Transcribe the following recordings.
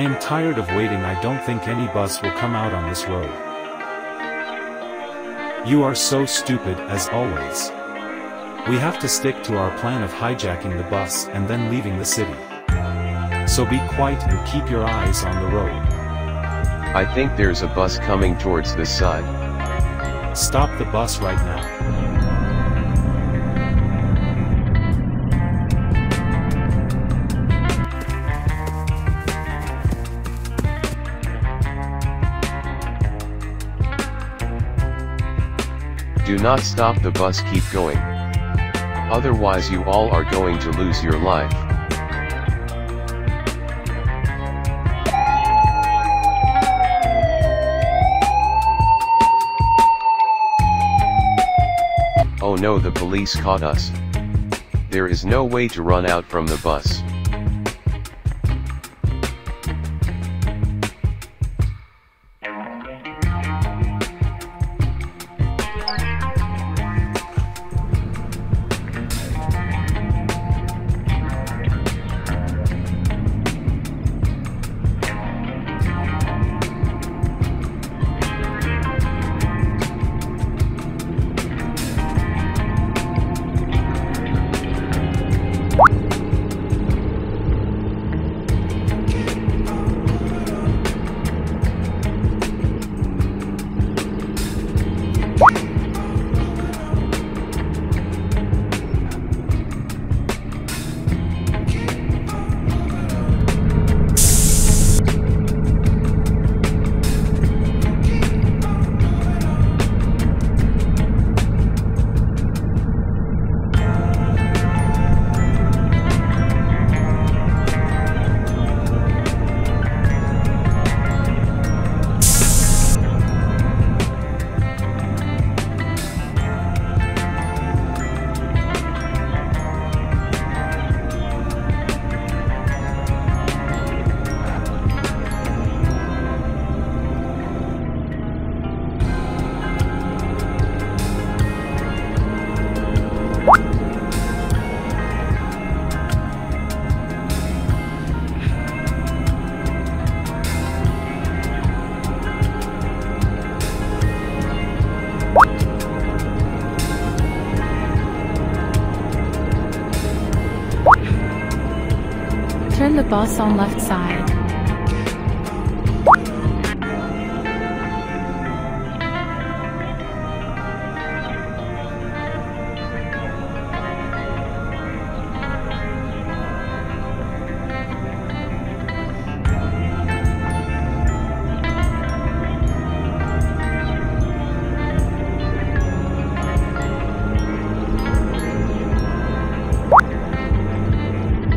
I am tired of waiting. I don't think any bus will come out on this road. You are so stupid, as always. We have to stick to our plan of hijacking the bus and then leaving the city. So be quiet and keep your eyes on the road. I think there's a bus coming towards this side. Stop the bus right now. Do not stop the bus, keep going. Otherwise you all are going to lose your life. Oh no, the police caught us. There is no way to run out from the bus. Turn the bus on left side.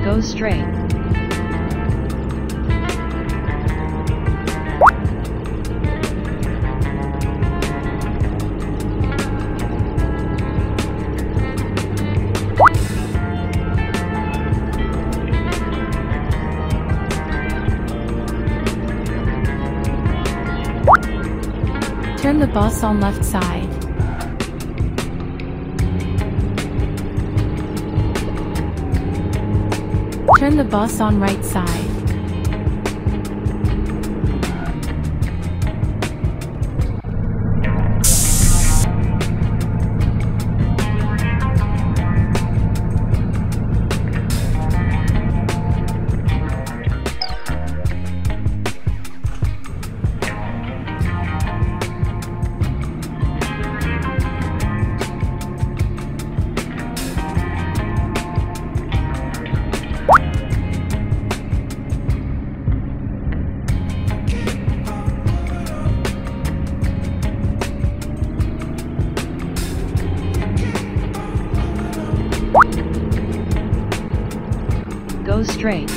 Go straight. Turn the bus on left side. Turn the bus on right side. Go straight.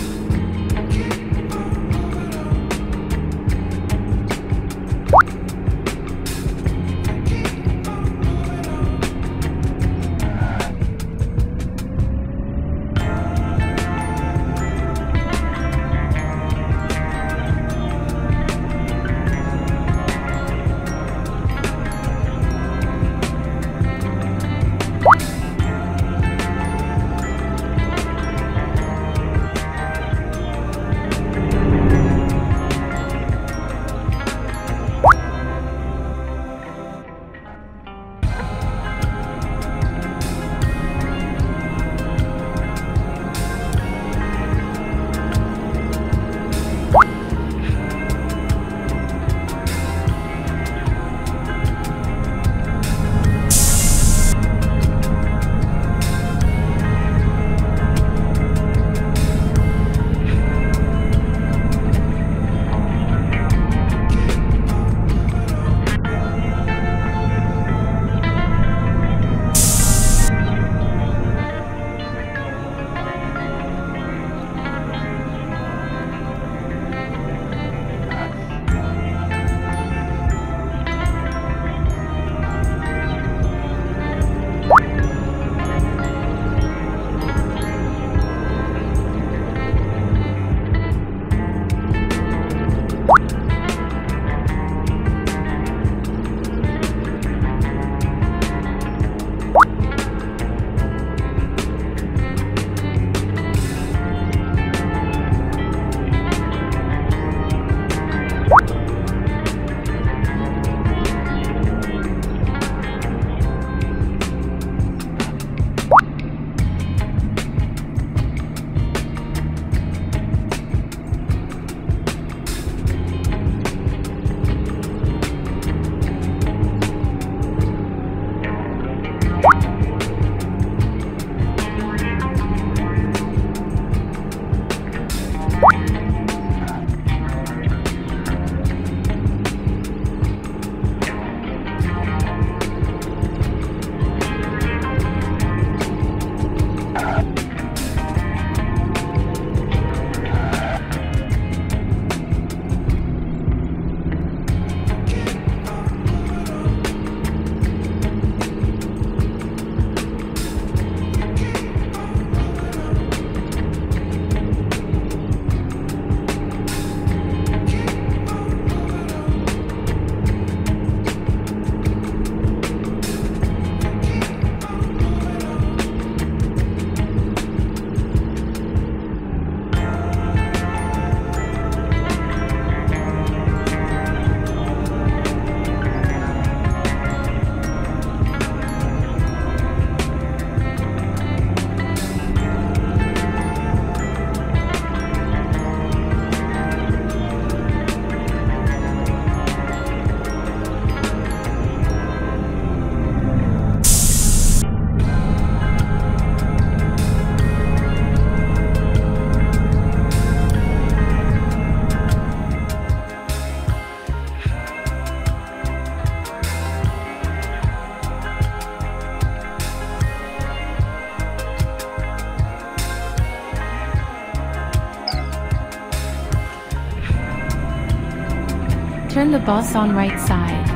Turn the bus on right side.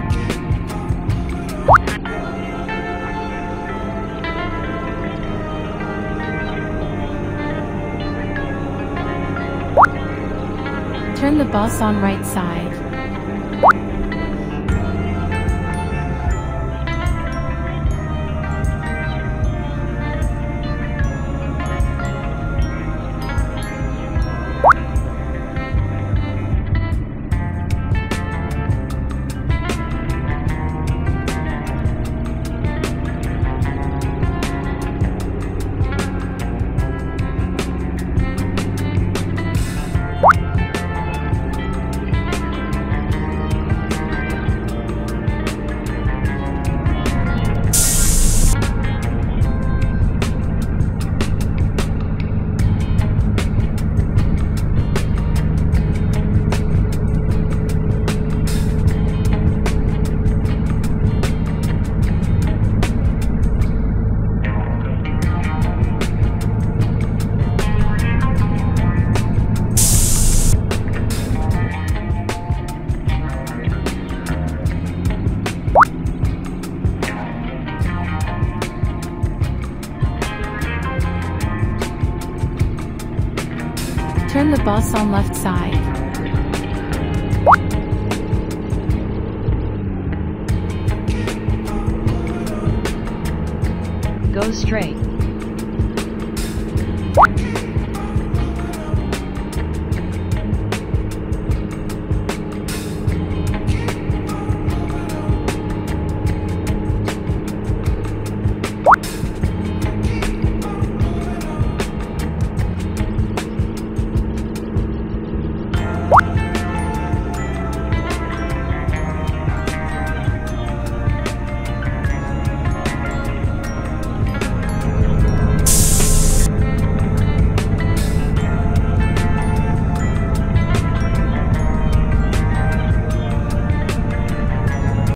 Turn the bus on right side. Turn the bus on left side. Go straight.